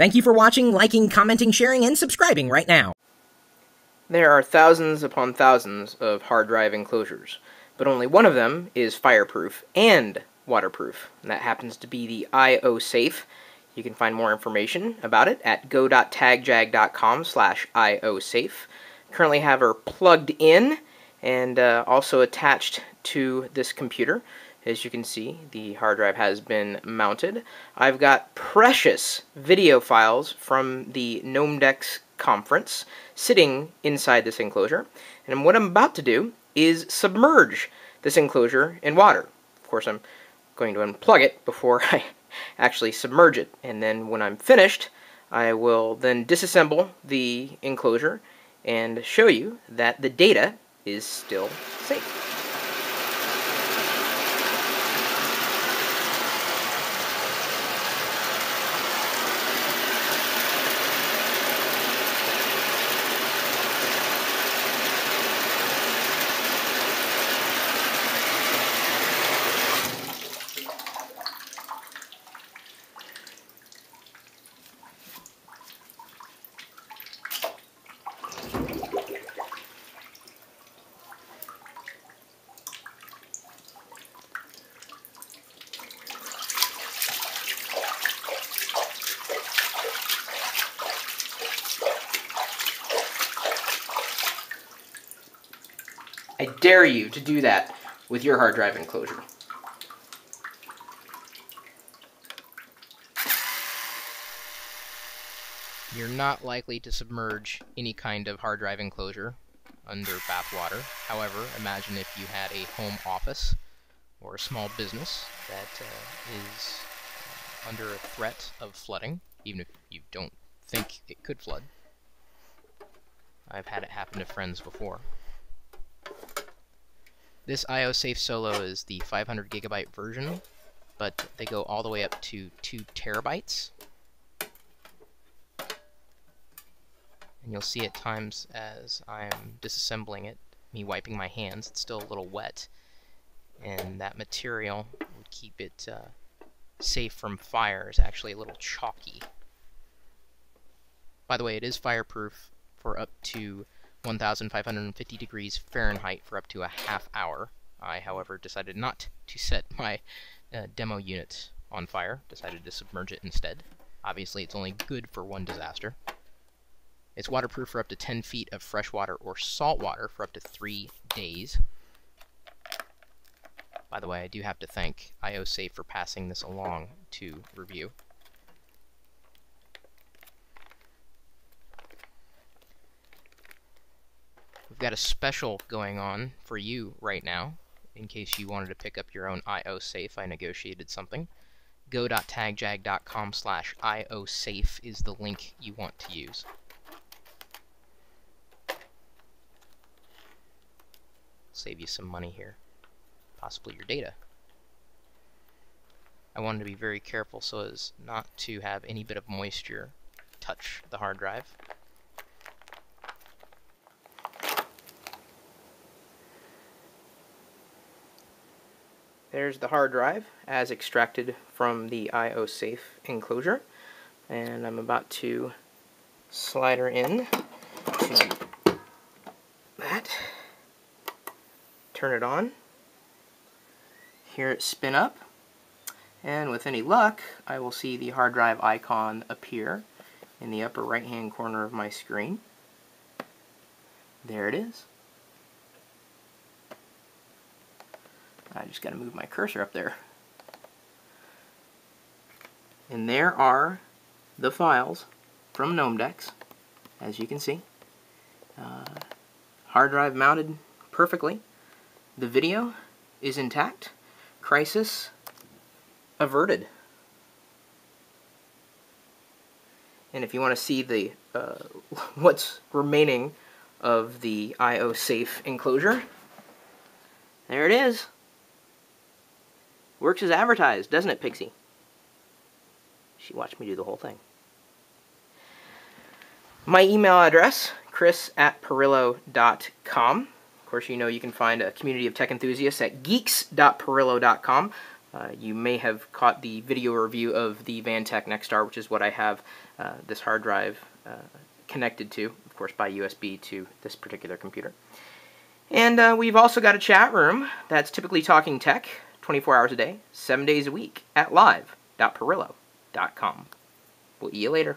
Thank you for watching, liking, commenting, sharing, and subscribing right now. There are thousands upon thousands of hard drive enclosures, but only one of them is fireproof and waterproof, and that happens to be the ioSafe. You can find more information about it at go.tagjag.com/ioSafe. Currently have her plugged in and also attached to this computer. As you can see, the hard drive has been mounted. I've got precious video files from the Gnomedex conference sitting inside this enclosure, and what I'm about to do is submerge this enclosure in water. Of course, I'm going to unplug it before I actually submerge it, and then when I'm finished, I will then disassemble the enclosure and show you that the data is still safe. I dare you to do that with your hard drive enclosure. You're not likely to submerge any kind of hard drive enclosure under bath water. However, imagine if you had a home office or a small business that is under a threat of flooding, even if you don't think it could flood. I've had it happen to friends before. This ioSafe Solo is the 500GB version, but they go all the way up to 2TB. And you'll see at times as I'm disassembling it, me wiping my hands, it's still a little wet, and that material would keep it safe from fire. It's actually a little chalky. By the way, it is fireproof for up to 1,550 degrees Fahrenheit for up to a half hour. I, however, decided not to set my demo unit on fire, decided to submerge it instead. Obviously, it's only good for one disaster. It's waterproof for up to 10 feet of fresh water or salt water for up to 3 days. By the way, I do have to thank ioSafe for passing this along to review. We've got a special going on for you right now, in case you wanted to pick up your own ioSafe. I negotiated something. Go.tagjag.com/ioSafe is the link you want to use. Save you some money here, possibly your data. I wanted to be very careful so as not to have any bit of moisture touch the hard drive. There's the hard drive as extracted from the ioSafe enclosure, and I'm about to slide her in to that, turn it on, hear it spin up, and with any luck I will see the hard drive icon appear in the upper right hand corner of my screen. There it is. I just got to move my cursor up there. And there are the files from Gnomedex, as you can see. Hard drive mounted perfectly. The video is intact. Crisis averted. And if you want to see the what's remaining of the ioSafe enclosure, there it is. Works as advertised, doesn't it, Pixie? She watched me do the whole thing. My email address, chris@pirillo.com. Of course, you know you can find a community of tech enthusiasts at geeks.pirillo.com. You may have caught the video review of the Vantec Nexstar, which is what I have this hard drive connected to, of course by USB, to this particular computer. And we've also got a chat room that's typically talking tech 24 hours a day, 7 days a week at live.pirillo.com. We'll see you later.